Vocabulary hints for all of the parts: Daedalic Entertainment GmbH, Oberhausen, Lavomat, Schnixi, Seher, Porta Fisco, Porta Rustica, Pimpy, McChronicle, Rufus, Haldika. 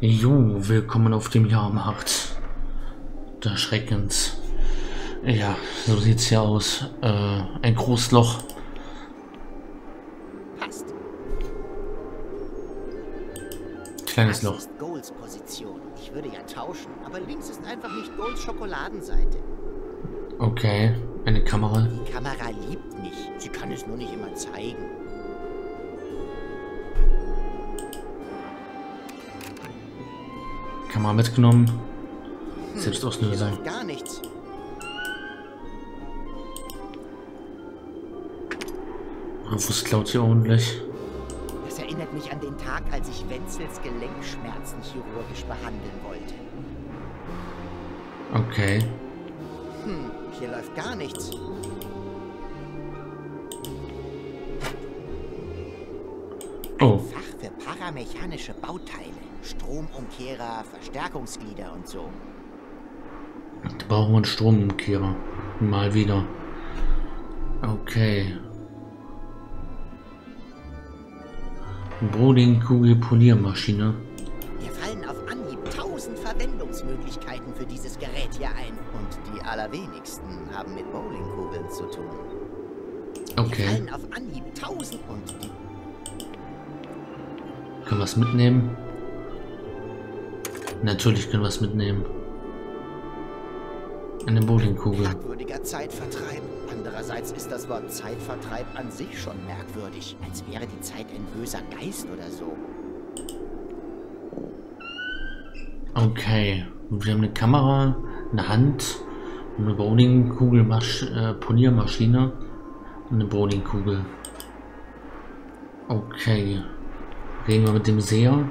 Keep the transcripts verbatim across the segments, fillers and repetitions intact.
Jo, willkommen auf dem Jahrmarkt. Da schreckens. Ja, so sieht's hier aus. Äh, ein großes Loch. Kleines Loch. Das ist Golds Position. Ich würde ja tauschen, aber links ist einfach nicht Golds Schokoladenseite. Okay, eine Kamera. Die Kamera liebt mich. Sie kann es nur nicht immer zeigen. Kamera mitgenommen. Hm, Selbstauslöser. Gar nichts. Rufus klaut hier ordentlich. Das erinnert mich an den Tag, als ich Wenzels Gelenkschmerzen chirurgisch behandeln wollte. Okay. Hm, hier läuft gar nichts. Oh. Fach für paramechanische Bauteile. Stromumkehrer, Verstärkungsglieder und so. Da brauchen wir einen Stromumkehrer. Mal wieder. Okay. Broding-Kugel-Poliermaschine. Mir fallen auf Anhieb tausend Verwendungsmöglichkeiten für dieses Gerät hier ein. Und die allerwenigsten haben mit Bowlingkugeln zu tun. Okay. Mir fallen auf Anhieb tausend und die... Können wir es mitnehmen? Natürlich können wir es mitnehmen. Eine Bowlingkugel. Merkwürdiger Zeitvertreib. Andererseits ist das Wort Zeitvertreib an sich schon merkwürdig. Als wäre die Zeit ein böser Geist oder so. Okay. Wir haben eine Kamera, eine Hand, eine Bowlingkugel, äh, Poliermaschine und eine Bowlingkugel. Okay. Reden wir mit dem Seher.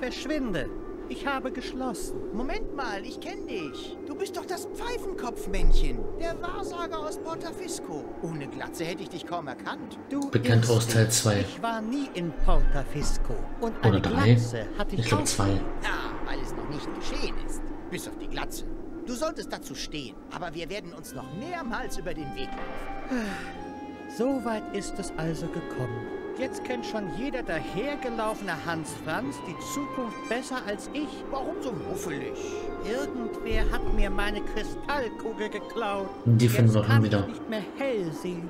Verschwinde. Ich habe geschlossen. Moment mal, ich kenne dich. Du bist doch das Pfeifenkopfmännchen. Der Wahrsager aus Porta Fisco. Ohne Glatze hätte ich dich kaum erkannt. Du bekannt aus Teil zwei. Ich war nie in Porta Fisco. Und eine Glatze hatte ich auch. zwei. Ja, weil es noch nicht geschehen ist. Bis auf die Glatze. Du solltest dazu stehen. Aber wir werden uns noch mehrmals über den Weg laufen. So weit ist es also gekommen. Jetzt kennt schon jeder dahergelaufene Hans Franz die Zukunft besser als ich. Warum so muffelig? Irgendwer hat mir meine Kristallkugel geklaut. Die finden wir schon wieder. Ich kann nicht mehr hell sehen.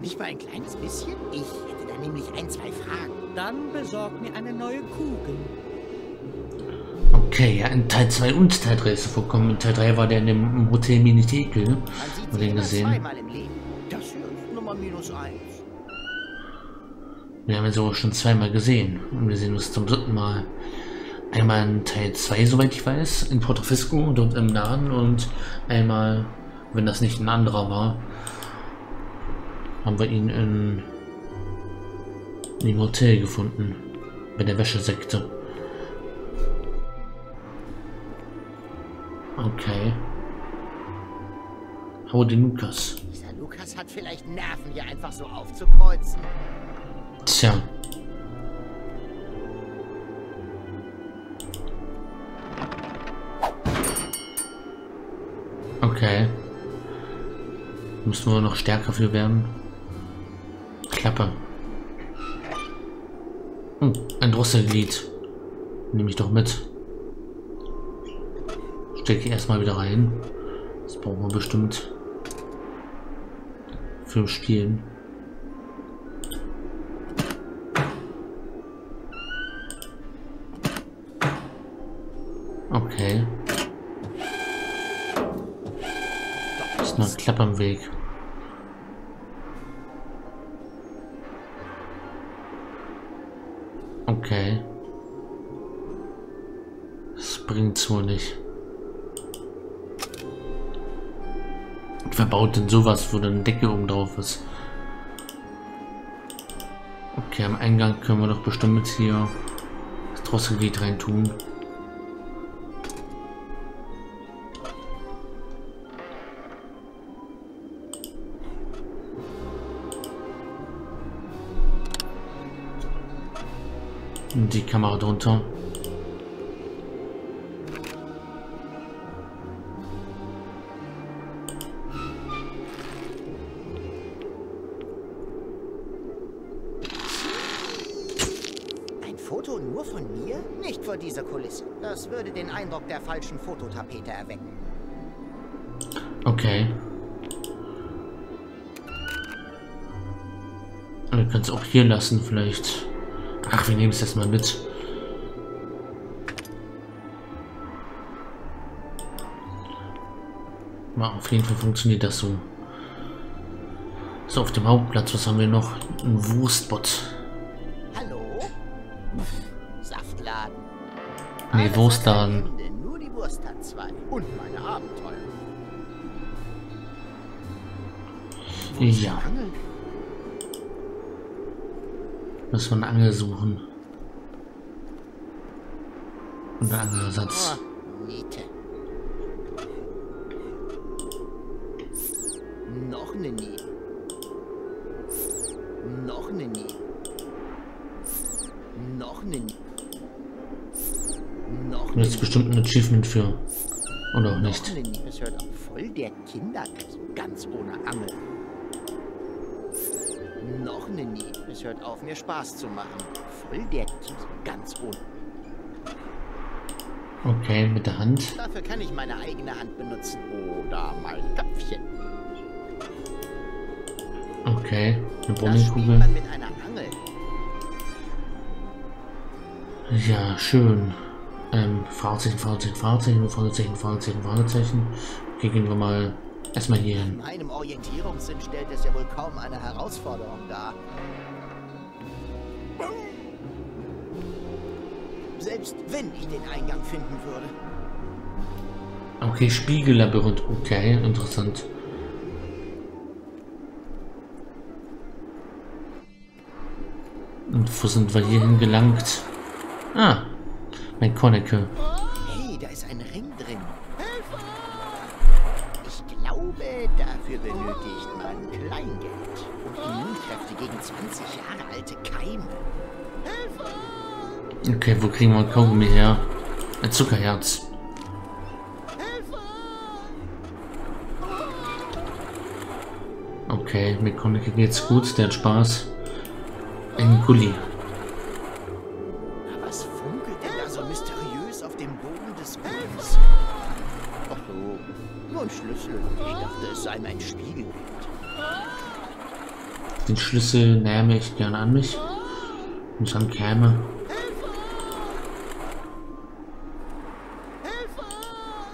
Nicht mal ein kleines bisschen? Ich hätte da nämlich ein, zwei Fragen. Dann besorg mir eine neue Kugel. Okay, ja, in Teil zwei und Teil drei ist es vorkommen. In Teil drei war der in dem Hotel Minitekel. Haben den gesehen? Zweimal im Leben. Das hier ist Nummer minus eins. Wir haben es auch schon zweimal gesehen und wir sehen uns zum dritten Mal. Einmal in Teil zwei, soweit ich weiß, in Porta Fisco, dort im Laden, und einmal, wenn das nicht ein anderer war, haben wir ihn in, in dem Hotel gefunden, bei der Wäschesekte. Okay. Hau den Lukas. Dieser Lukas hat vielleicht Nerven, hier einfach so aufzukreuzen. Tja. Okay. Müssen wir noch stärker für werden? Klappe. Oh, ein Drosselglied. Nehme ich doch mit. Stecke ich erstmal wieder rein. Das brauchen wir bestimmt. Für Spielen. Okay. Ist noch ein Klapp am Weg. Okay. Das bringt's wohl nicht. Wer baut denn sowas, wo dann eine Decke oben drauf ist? Okay, am Eingang können wir doch bestimmt jetzt hier das Drosselglied rein tun. Die Kamera drunter. Foto nur von mir? Nicht vor dieser Kulisse. Das würde den Eindruck der falschen Fototapete erwecken. Okay. Wir können es auch hier lassen, vielleicht. Ach, wir nehmen es erstmal mit. Mal, auf jeden Fall funktioniert das so. So, auf dem Hauptplatz, was haben wir noch? Ein Wurstbot. Hallo? Saftladen. Nee, Wurstladen. Nur die Wurst hat zwei. Und meine Abenteuer. Ja. Müssen wir eine Angel suchen. Und einen anderen Satz. Noch eine Niete. Noch eine Niete. Noch eine Niete. Noch eine Niete. Jetzt bestimmt ein Achievement für. Oder auch nicht. Es hört auch voll der Kinder. Ganz ohne Angel. Noch eine Niete. Es hört auf, mir Spaß zu machen. Voll der Kinder. Ganz ohne. Okay, mit der Hand. Dafür kann ich meine eigene Hand benutzen. Oder mein Köpfchen. Okay, eine Brummelkugel. Ja, schön. Ähm, Fahrzeichen, Fahrzeichen, Fahrzeichen, Fahrzeichen, Fahrzeichen, Fahrzeichen. Okay, gehen wir mal erstmal hier hin. In meinem Orientierungssinn stellt es ja wohl kaum eine Herausforderung dar. Selbst wenn ich den Eingang finden würde. Okay, Spiegellabyrinth. Okay, interessant. Und wo sind wir hierhin gelangt? Ah, McChronicle. Hey, da ist ein Ring drin. Ich glaube, dafür benötigt man Kleingeld. Und Immunkräfte gegen zwanzig Jahre alte Keime. Okay, wo kriegen wir Kaugummi her? Ein Zuckerherz. Okay, McChronicle geht's gut, der hat Spaß. Ein Gulli. Was funkelt denn da so mysteriös auf dem Boden des Gullys? Ach so, nur ein Schlüssel. Ich dachte, es sei mein Spiegelbild. Den Schlüssel nähme ich gerne an mich. Und dann käme.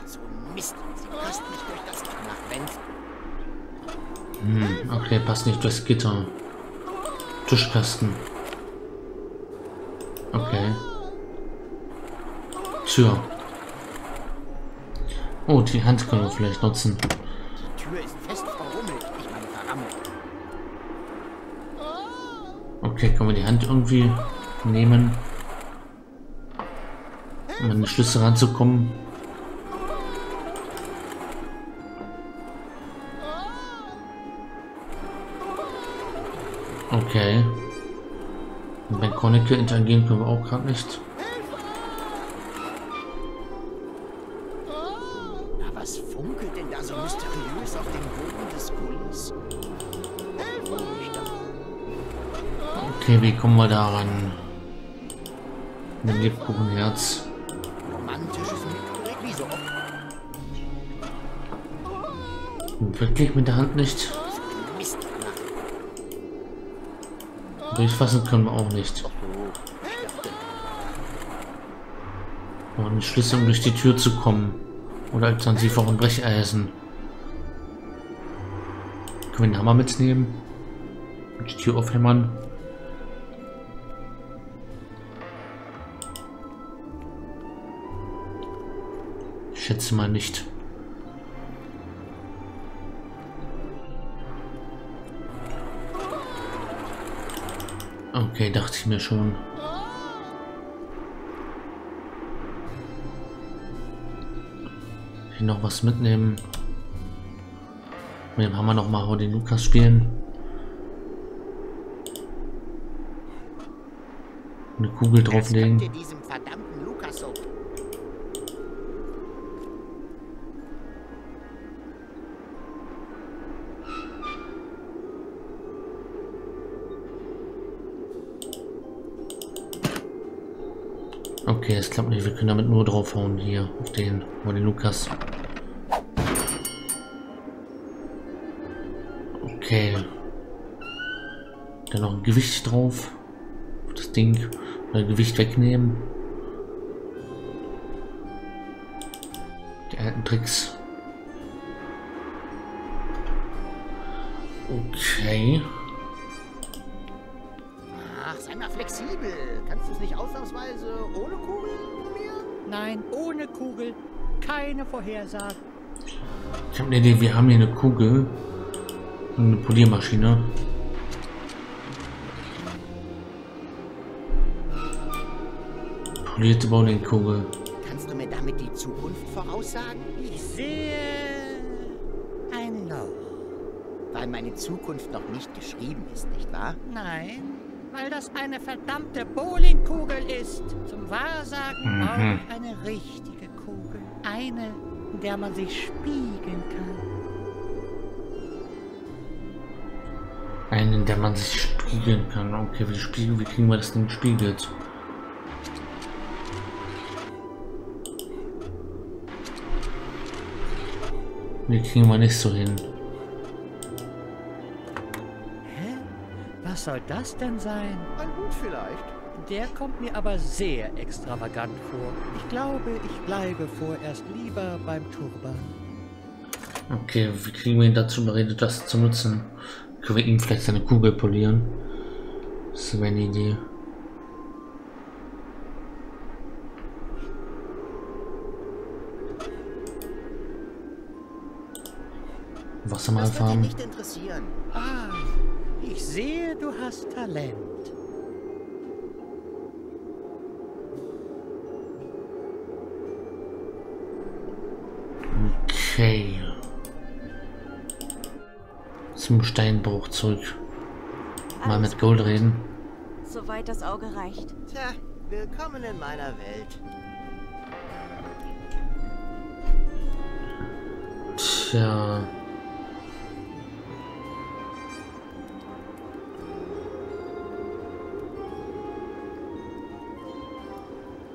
So Mist, sie passt nicht durch das Gitter nach Wend. Hm, okay, passt nicht durchs Gitter. Tischkasten. Okay. Tür. Oh, die Hand können wir vielleicht nutzen. Die Tür ist fest verrummelt. Ich meine verrammelt. Okay, können wir die Hand irgendwie nehmen? Um an den Schlüssel ranzukommen. Okay. Mit McChronicle interagieren können wir auch gerade nicht. Na, was funkelt denn da so mysteriös auf dem Boden des Gullys? Okay, wie kommen wir daran? Mit dem Lebkuchenherz. Romantisches Mitbrick, wie so oft. Wirklich mit der Hand nicht? Durchfassen können wir auch nicht. Und einen Schlüssel, um durch die Tür zu kommen. Oder alternativ auch ein Brecheisen. Können wir den Hammer mitnehmen? Und die Tür aufhämmern. Ich schätze mal nicht. Okay, dachte ich mir schon. Hier noch was mitnehmen. Mit dem Hammer noch mal den Lukas spielen. Eine Kugel drauflegen. Okay, es klappt nicht. Wir können damit nur draufhauen hier auf den, auf den Lukas. Okay. Dann noch ein Gewicht drauf. Auf das Ding. Oder Gewicht wegnehmen. Die alten Tricks. Okay. Ach, sei mal flexibel. Kannst du es nicht ausnahmsweise ohne Kugel probieren? Nein, ohne Kugel. Keine Vorhersage. Ich habe eine Idee, wir haben hier eine Kugel. Und eine Poliermaschine. Polierte Bowlingkugel. Kannst du mir damit die Zukunft voraussagen? Ich sehe ein Loch. Weil meine Zukunft noch nicht geschrieben ist, nicht wahr? Nein, weil das eine verdammte Bowlingkugel ist. Zum Wahrsagen mhm. auch eine richtige Kugel. Eine, in der man sich spiegeln kann. Eine, in der man sich spiegeln kann. Okay, wie, spiegeln, wie kriegen wir das denn gespiegelt? Wie kriegen wir nicht so hin? Was soll das denn sein? Ein Hut vielleicht. Der kommt mir aber sehr extravagant vor. Ich glaube, ich bleibe vorerst lieber beim Turban. Okay, wie kriegen wir ihn dazu überredet, das zu nutzen? Können wir ihm vielleicht seine Kugel polieren? Das wäre eine Idee. Wassermalfarben. Das wird dich nicht interessieren. Ah. Ich sehe, du hast Talent. Okay. Zum Steinbruch zurück. Mal Alles mit Gold reden. Soweit das Auge reicht. Tja, willkommen in meiner Welt. Tja.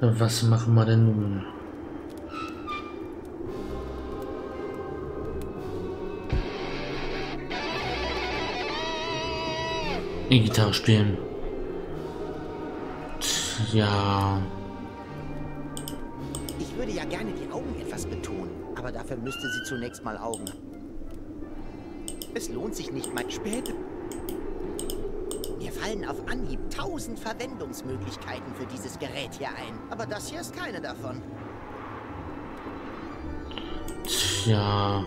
Was machen wir denn nun? E-Gitarre spielen. Tja. Ich würde ja gerne die Augen etwas betonen, aber dafür müsste sie zunächst mal Augen. Es lohnt sich nicht mal später. Mir fallen auf Anhieb tausend Verwendungsmöglichkeiten für dieses Gerät hier ein. Aber das hier ist keine davon. Tja.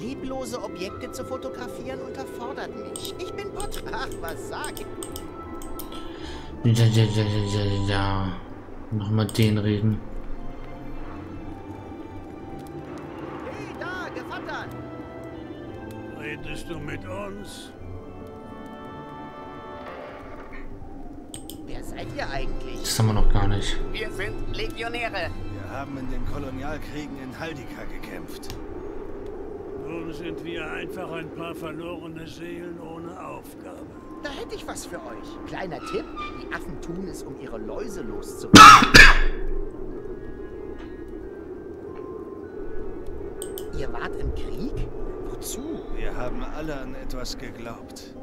Leblose Objekte zu fotografieren unterfordert mich. Ich bin Portra. Ach, was sag ich? Ja, ja, ja, ja, ja, ja. Nochmal den reden. Hey, da, Gevattern! Redest du mit uns? Wer seid ihr eigentlich? Das haben wir noch gar nicht. Wir sind Legionäre. Wir haben in den Kolonialkriegen in Haldika gekämpft. Nun sind wir einfach ein paar verlorene Seelen ohne Aufgabe. Da hätte ich was für euch. Kleiner Tipp, die Affen tun es, um ihre Läuse loszuwerden. Ihr wart im Krieg? Wozu? Wir haben alle an etwas geglaubt.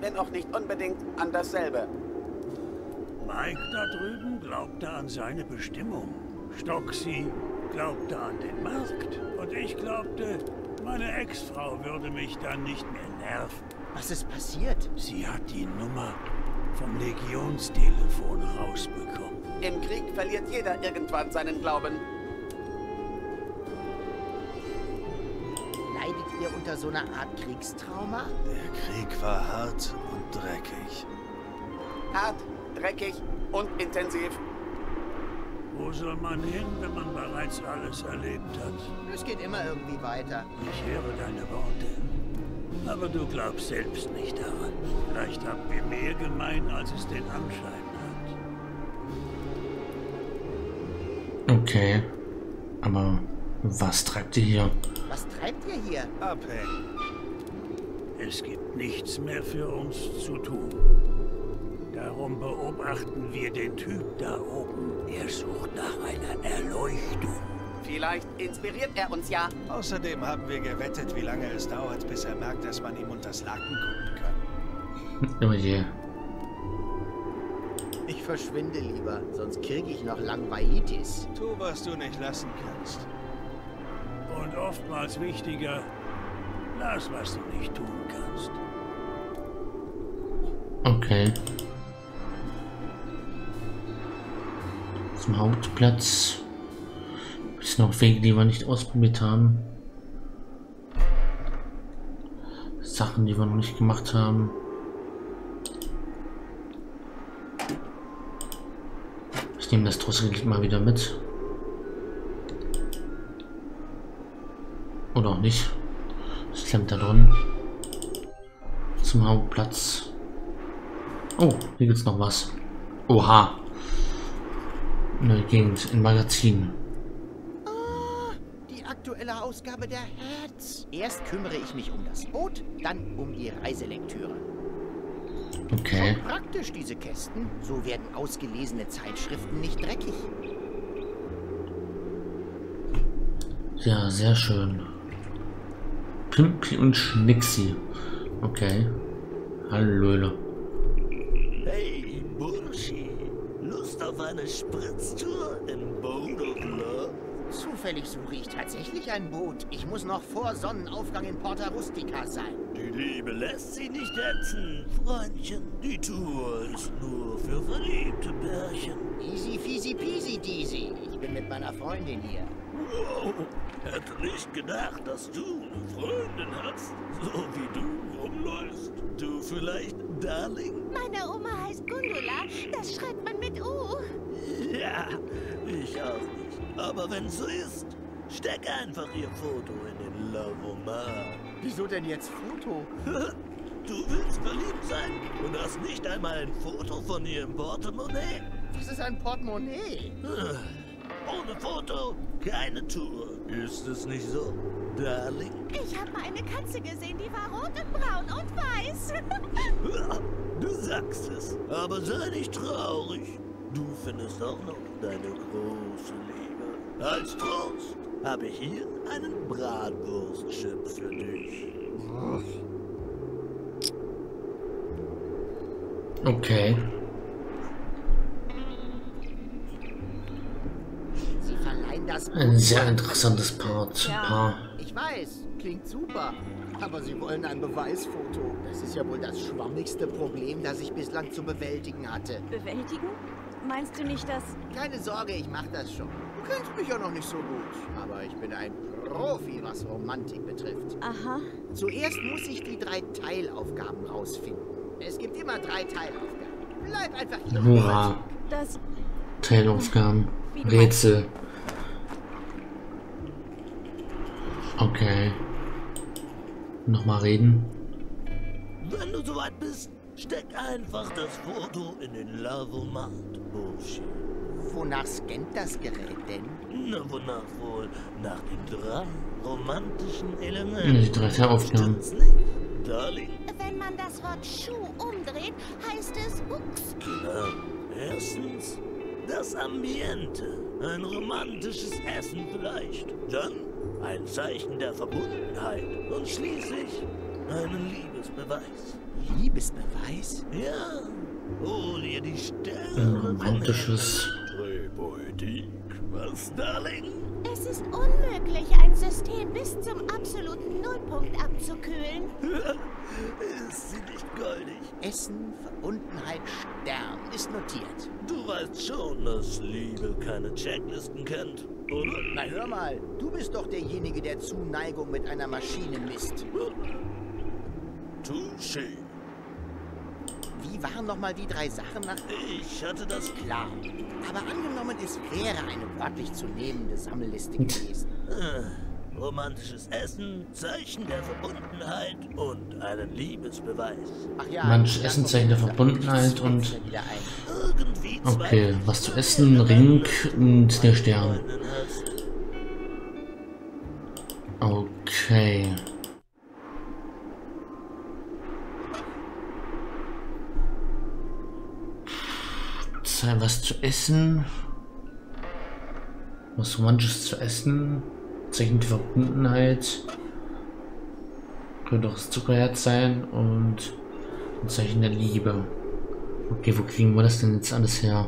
Wenn auch nicht unbedingt an dasselbe. Mike da drüben glaubte an seine Bestimmung. Schnixi glaubte an den Markt. Und ich glaubte, meine Ex-Frau würde mich dann nicht mehr nerven. Was ist passiert? Sie hat die Nummer vom Legionstelefon rausbekommen. Im Krieg verliert jeder irgendwann seinen Glauben. Leidet ihr unter so einer Art Kriegstrauma? Der Krieg war hart und dreckig. Hart? Dreckig und intensiv. Wo soll man hin, wenn man bereits alles erlebt hat? Es geht immer irgendwie weiter. Ich höre deine Worte. Aber du glaubst selbst nicht daran. Vielleicht habt ihr mehr gemein, als es den Anschein hat. Okay. Aber was treibt ihr hier? Was treibt ihr hier? Abhängen. Es gibt nichts mehr für uns zu tun. Darum beobachten wir den Typ da oben. Er sucht nach einer Erleuchtung. Vielleicht inspiriert er uns ja. Außerdem haben wir gewettet, wie lange es dauert, bis er merkt, dass man ihm unters Laken gucken kann. Oh yeah. Ich verschwinde lieber, sonst kriege ich noch Langweilitis. Tu, was du nicht lassen kannst. Und oftmals wichtiger, lass, was du nicht tun kannst. Okay. Zum Hauptplatz. Es sind noch Wege, die wir nicht ausprobiert haben. Sachen, die wir noch nicht gemacht haben. Ich nehme das Trostgerät mal wieder mit. Oder auch nicht. Es klemmt da drin. Zum Hauptplatz. Oh, hier gibt's noch was. Oha. Neue Gegend, ein Magazin. Ah, die aktuelle Ausgabe der Herz. Erst kümmere ich mich um das Boot, dann um die Reiselektüre. Okay. Schon praktisch diese Kästen, so werden ausgelesene Zeitschriften nicht dreckig. Ja, sehr schön. Pimpy und Schnixi. Okay. Hallöle. Hey, Burschi. Lust auf eine Spritztour im Boot? Zufällig suche ich tatsächlich ein Boot. Ich muss noch vor Sonnenaufgang in Porta Rustica sein. Die Liebe lässt sie nicht hetzen, Freundchen. Die Tour ist nur für verliebte Bärchen. Easy, fisi, pisi, disi. Ich bin mit meiner Freundin hier. Wow, hätte nicht gedacht, dass du eine Freundin hast, so wie du rumläufst. Du vielleicht, Darling? Meine Oma heißt Gundula, das schreibt man mit U. Ja, ich auch nicht. Aber wenn es so ist, steck einfach ihr Foto in den Lavomat. Wieso denn jetzt Foto? Du willst verliebt sein und hast nicht einmal ein Foto von ihr im Portemonnaie. Was ist ein Portemonnaie? Ohne Foto, keine Tour. Ist es nicht so, Darling? Ich habe mal eine Katze gesehen, die war rot und braun und weiß. Du sagst es, aber sei nicht traurig. Du findest auch noch deine große Liebe. Als Trost habe ich hier einen Bratwurstchip für dich. Okay. Ein sehr interessantes Paar. Ja, ich weiß, klingt super. Aber sie wollen ein Beweisfoto. Das ist ja wohl das schwammigste Problem, das ich bislang zu bewältigen hatte. Bewältigen? Meinst du nicht, dass... Keine Sorge, ich mach das schon. Du kennst mich ja noch nicht so gut. Aber ich bin ein Profi, was Romantik betrifft. Aha. Zuerst muss ich die drei Teilaufgaben rausfinden. Es gibt immer drei Teilaufgaben. Bleib einfach hier. Hurra. Das... Teilaufgaben. Rätsel. Okay. Nochmal reden. Wenn du soweit bist, steck einfach das Foto in den Lavomat, Bursche. Wonach scannt das Gerät denn? Na, wonach wohl? Nach den drei romantischen Elementen. Die drei Teilaufgaben. Darling. Wenn man das Wort Schuh umdreht, heißt es Ups. Klar. Erstens, das Ambiente. Ein romantisches Essen vielleicht. Dann ein Zeichen der Verbundenheit. Und schließlich einen Liebesbeweis. Liebesbeweis? Ja. Hol dir die Sterne. Romantisches. Ströbeutik. Was, Darling? Es ist unmöglich, ein System bis zum absoluten Nullpunkt abzukühlen. Ist sie nicht goldig? Essen, Verbundenheit, Stern ist notiert. Du weißt schon, dass Liebe keine Checklisten kennt, oder? Na hör mal, du bist doch derjenige, der Zuneigung mit einer Maschine misst. Touché. Wie waren nochmal die drei Sachen nach... Ich hatte das klar. Aber angenommen, es wäre eine wörtlich zu nehmende Sammelliste gewesen. Romantisches Essen, Zeichen der Verbundenheit und einen Liebesbeweis. Ach ja, romantisches Essen, Zeichen der Verbundenheit und... Okay, was zu essen, Ring und der Stern. Okay. gibt's was zu essen? Was romantisches zu essen? Zeichen die Verbundenheit. Könnte auch das Zuckerherz sein und ein Zeichen der Liebe. Okay, wo kriegen wir das denn jetzt alles her?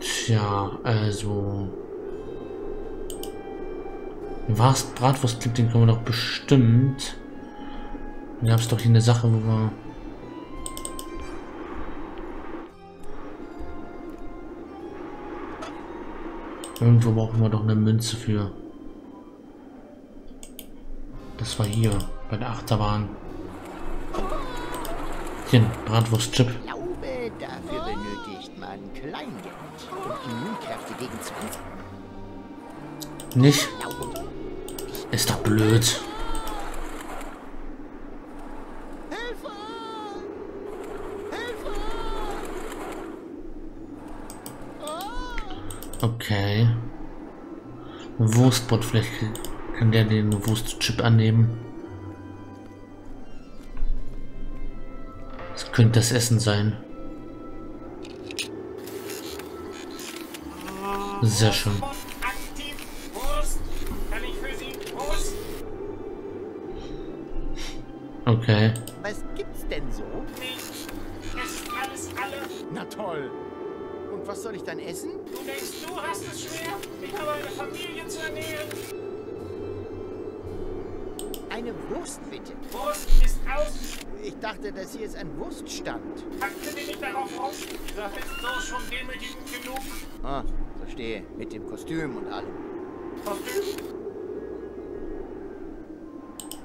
Tja, also... Was Bratwurstclip, den können wir doch bestimmt... Da gab es doch hier eine Sache, wo wir... Irgendwo brauchen wir doch eine Münze für. Das war hier, bei der Achterbahn. Hier, Bratwurstchip. Ich glaube, dafür benötigt man Kleingeld und Immunkräfte gegen Zwanzig. Nicht? Ist doch blöd. Hilfe! Hilfe! Okay. Wurstbot, vielleicht kann der den Wurstchip annehmen. Das könnte das Essen sein. Sehr schön. Okay. Was gibt's denn so? Es ist alles alle. Na toll. Und was soll ich dann essen? Du denkst, du hast es schwer? Ich habe eine Familie zu ernähren. Eine Wurst, bitte. Wurst ist aus. Ich dachte, das hier ist ein Wurststand. Packte dich nicht darauf aus. Du bist so schon demütigend genug. Ah, verstehe. Mit dem Kostüm und allem. Kostüm?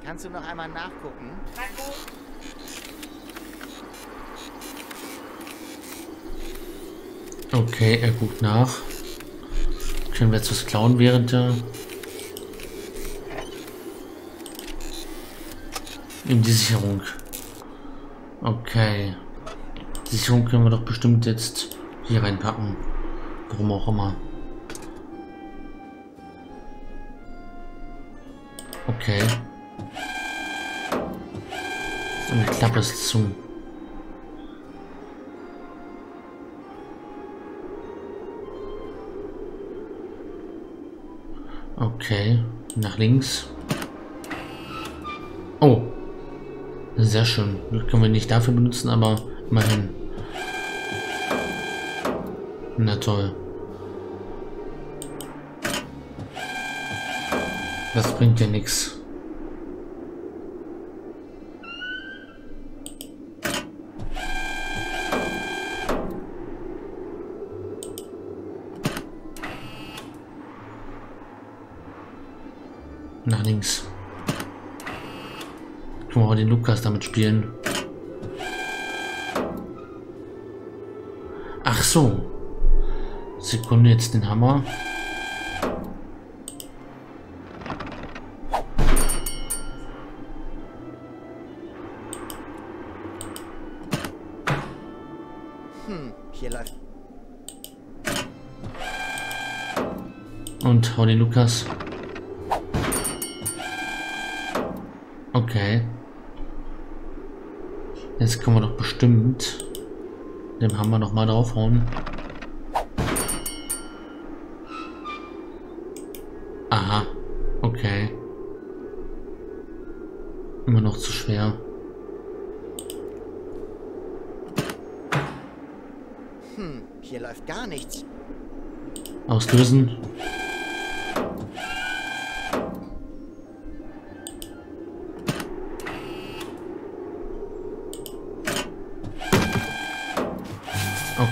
Kannst du noch einmal nachgucken? Na gut. Okay, er guckt nach. Können wir jetzt was klauen während der... In die Sicherung. Okay. Die Sicherung können wir doch bestimmt jetzt hier reinpacken. Warum auch immer. Okay. Und die Klappe ist zu. Okay, nach links. Oh, sehr schön. Das können wir nicht dafür benutzen, aber immerhin. Na toll. Das bringt ja nichts. Nach links. Können wir auch den Lukas damit spielen. Ach so. Sekunde, jetzt den Hammer. Hm, hier läuft. Und hau den Lukas. Okay. Jetzt können wir doch bestimmt den Hammer nochmal draufhauen. Aha. Okay. Immer noch zu schwer. Hm, hier läuft gar nichts. Auslösen.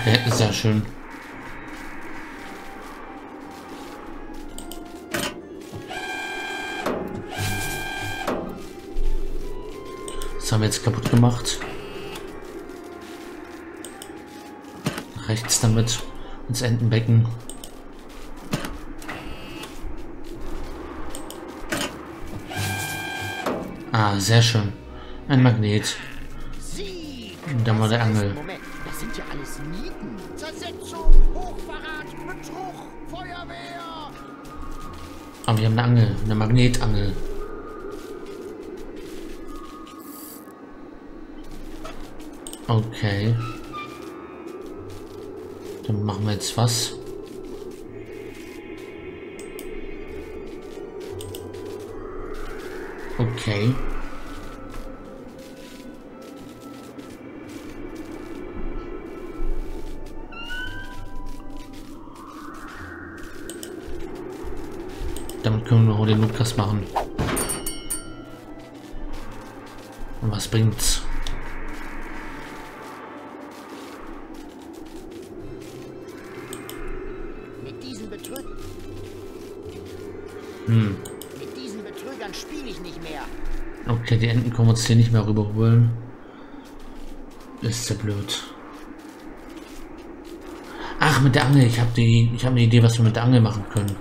Okay, sehr schön. Das haben wir jetzt kaputt gemacht. Rechts damit ins Entenbecken. Ah, sehr schön. Ein Magnet. Und dann war der Angel. Das sind ja alles Nieten. Zersetzung, Hochverrat, Betrug, Feuerwehr. Aber wir haben eine Angel, eine Magnetangel. Okay. Dann machen wir jetzt was. Okay. Damit können wir auch den Lukas machen. Und was bringt's? Mit diesen Betrügern. Hm. Mit diesen Betrügern spiele ich nicht mehr. Okay, die Enten können wir uns hier nicht mehr rüberholen. Ist ja blöd. Ach, mit der Angel. Ich habe die, ich habe eine Idee, was wir mit der Angel machen können.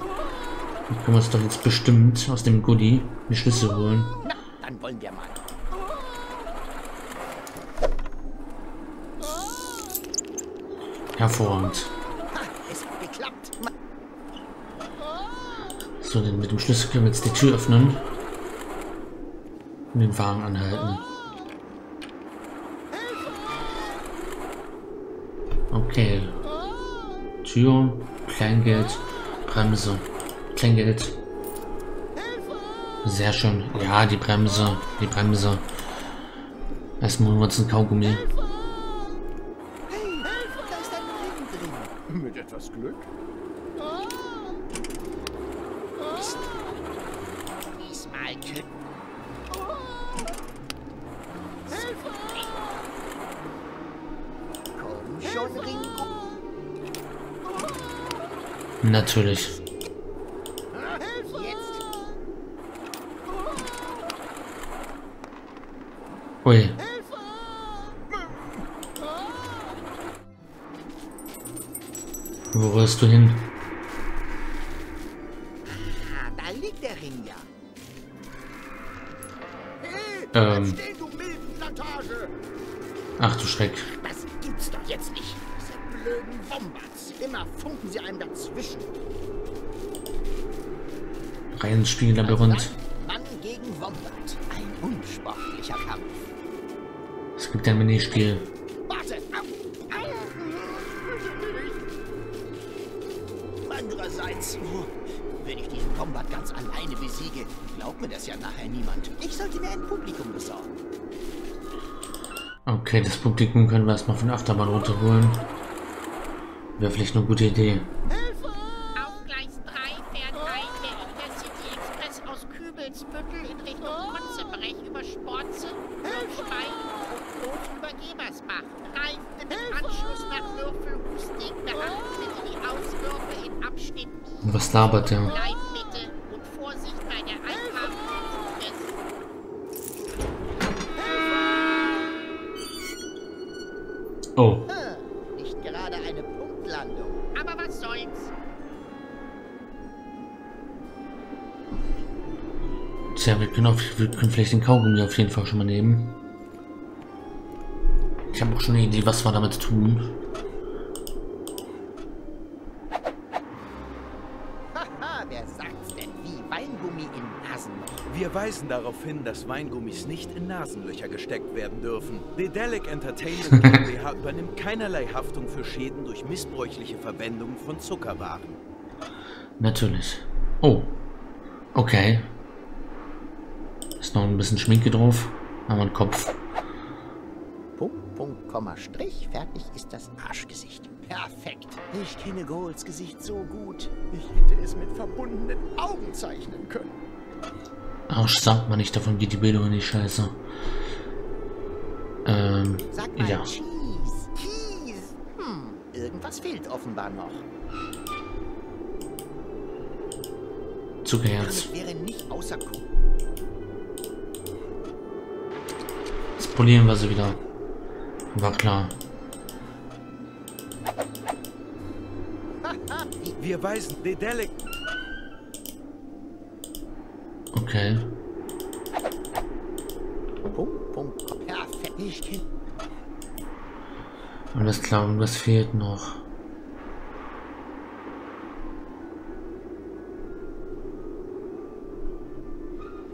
Dann können wir es doch jetzt bestimmt aus dem Goodie die Schlüssel holen. Na, dann wollen wir mal. Hervorragend. So, denn mit dem Schlüssel können wir jetzt die Tür öffnen und den Wagen anhalten. Okay. Tür, Kleingeld, Bremse. Kleingeld. Sehr schön. Ja, die Bremse. Die Bremse. Erstmal holen wir uns einen Kaugummi. Mit etwas Glück. Natürlich. Ui. Wo rollst du hin? Ah, da liegt der Ring ja. Hey, ähm. Du Ach du Schreck. Das gibt's doch jetzt nicht. Diese blöden Wombats. Immer funken sie einem dazwischen. Reines Spiegellabyrinth. Mann gegen Wombat. Ein unsportlicher Kampf. Es gibt ein Minispiel. Wenn ich diesen Wombat ganz alleine besiege, glaubt mir das ja nachher niemand. Ich sollte mir ein Publikum besorgen. Okay, das Publikum können wir erstmal von der Achterbahn runterholen. Wäre vielleicht eine gute Idee. Hilfe! Auf Gleis drei fährt ein der Intercity Express aus Kübelsbüttel in Richtung Potzebrech über Sporze, Stein und über Gebersbach. Reifen im Anschluss nach Würfelhustig beachten Sie die Auswürfe in Abschnitten. Was labert der? Bleib bitte und Vorsicht bei der Einfahrt des Zuges. Oh. Hm, nicht gerade eine Punktlandung. Aber was soll's? Tja, wir können, auf, wir können vielleicht den Kaugummi auf jeden Fall schon mal nehmen. Ich habe auch schon eine Idee, was wir damit tun. Wir weisen darauf hin, dass Weingummis nicht in Nasenlöcher gesteckt werden dürfen. Daedalic Entertainment GmbH übernimmt keinerlei Haftung für Schäden durch missbräuchliche Verwendung von Zuckerwaren. Natürlich. Oh. Okay. Ist noch ein bisschen Schminke drauf. Haben wir einen Kopf. Punkt, Punkt, Komma, Strich. Fertig ist das Arschgesicht. Perfekt. Ich kenne Golds Gesicht so gut. Ich hätte es mit verbundenen Augen zeichnen können. Arsch sagt man nicht, davon geht die Bildung in die Scheiße. Ähm, Sag mal, ja. Cheese, Cheese. Hm, irgendwas fehlt offenbar noch. Zuckerherz. Jetzt polieren wir sie wieder. War klar. Wir weisen Daedalic. Okay. Alles klar, und was fehlt noch?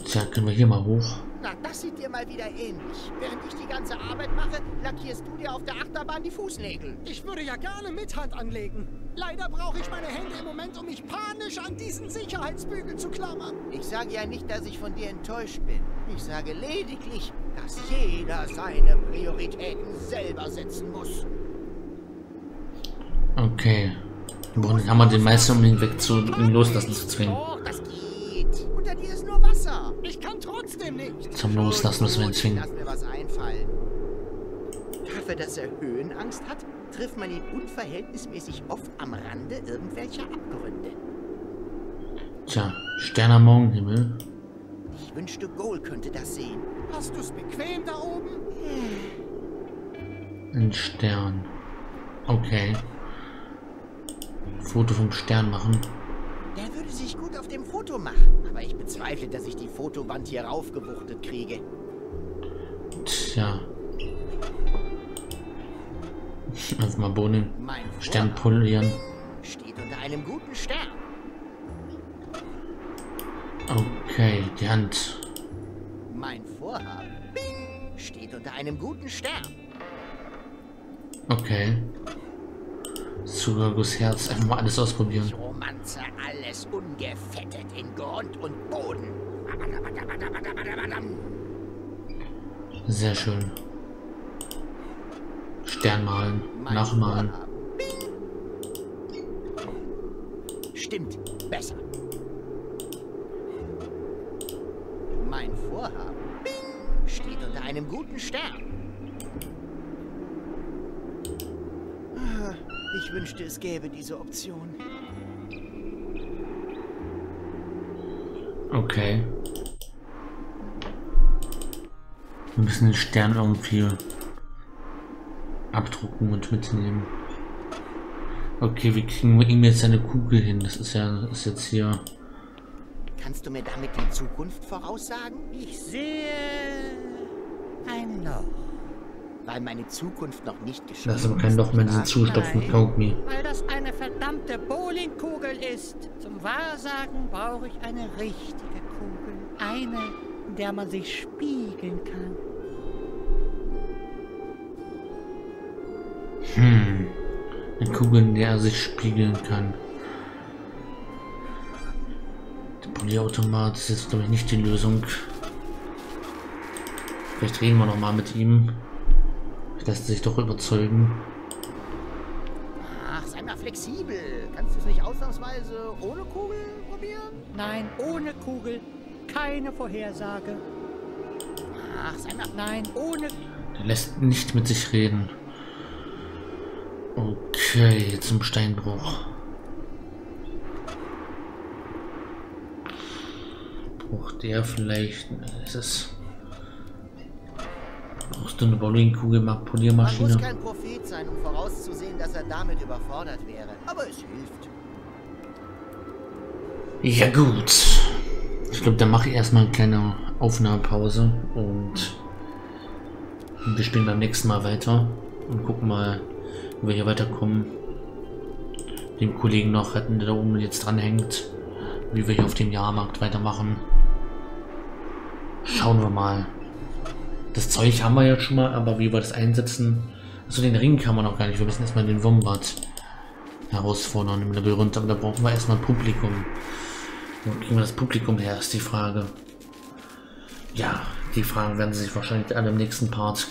Tja, können wir hier mal hoch. Na, das sieht dir mal wieder ähnlich. Während ich die ganze Arbeit mache, lackierst du dir auf der Achterbahn die Fußnägel. Ich würde ja gerne mit Hand anlegen. Leider brauche ich meine Hände im Moment, um mich panisch an diesen Sicherheitsbügel zu klammern. Ich sage ja nicht, dass ich von dir enttäuscht bin. Ich sage lediglich, dass jeder seine Prioritäten selber setzen muss. Okay. Wohin kann man den Meister, um ihn weg zu ihn loslassen zu zwingen? Das geht. Unter dir ist nur Wasser. Ich kann trotzdem nicht. Zum Loslassen müssen wir ihn zwingen. Lass mir was einfallen. Dafür, dass er Höhenangst hat, trifft man ihn unverhältnismäßig oft am Rande irgendwelcher Abgründe. Tja, Stern am Morgenhimmel. Ich wünschte, Goal könnte das sehen. Hast du's bequem da oben? Ein Stern. Okay. Foto vom Stern machen. Der würde sich gut auf dem Foto machen, aber ich bezweifle, dass ich die Fotowand hier raufgewuchtet kriege. Tja. Also mal Bohnen. Stern polieren. Steht unter einem guten Stern. Okay, die Hand. Mein Vorhaben. Bing. Steht unter einem guten Stern. Okay. Zugagus Herz, einfach mal alles ausprobieren. Romanze, alles ungefettet in Grund und Boden. Sehr schön. Stern malen, nachmalen. Stimmt, besser. Mein Vorhaben steht unter einem guten Stern. Ich wünschte, es gäbe diese Option. Okay. Wir müssen den Stern irgendwie abdrucken und mitnehmen. Okay, wie kriegen wir ihm jetzt eine Kugel hin? Das ist ja, das ist jetzt hier. Kannst du mir damit die Zukunft voraussagen? Ich sehe ein Loch. Weil meine Zukunft noch nicht geschehen ist. Das ist kein Loch, wenn sie zustopfen, Kaugummi. Weil das eine verdammte Bowlingkugel ist. Zum Wahrsagen brauche ich eine richtige Kugel. Eine, in der man sich spiegeln kann. Hm. Eine Kugel, in der er sich spiegeln kann. Der Polyautomat ist jetzt, glaube ich, nicht die Lösung. Vielleicht reden wir nochmal mit ihm. Lässt sich doch überzeugen. Ach, sei mal flexibel. Kannst du es nicht ausnahmsweise ohne Kugel probieren? Nein, ohne Kugel. Keine Vorhersage. Ach, sei mal... Nein, ohne... Er lässt nicht mit sich reden. Okay, zum Steinbruch. Braucht der vielleicht... Ist es... Brauchst du eine Bowlingkugel, Poliermaschine? Man muss kein Prophet sein, um vorauszusehen, dass er damit überfordert wäre. Aber es hilft. Ja gut. Ich glaube, dann mache ich erstmal eine kleine Aufnahmepause. Und wir spielen beim nächsten Mal weiter. Und gucken mal, wie wir hier weiterkommen. Den Kollegen noch retten, der da oben jetzt dranhängt. Wie wir hier auf dem Jahrmarkt weitermachen. Schauen wir mal. Das Zeug haben wir jetzt schon mal, aber wie wir das einsetzen... Achso, den Ring kann man noch gar nicht. Wir müssen erstmal den Wombat herausfordern im Labyrinth. Aber da brauchen wir erstmal Publikum. Wo kriegen wir das Publikum her, ist die Frage. Ja, die Fragen werden sich wahrscheinlich alle im nächsten Part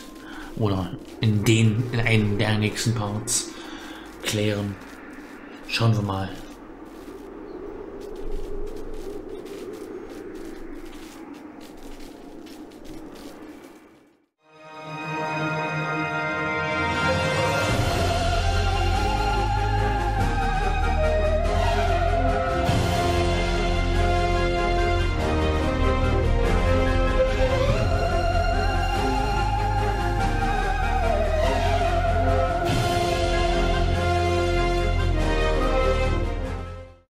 oder in den, in einem der nächsten Parts klären. Schauen wir mal.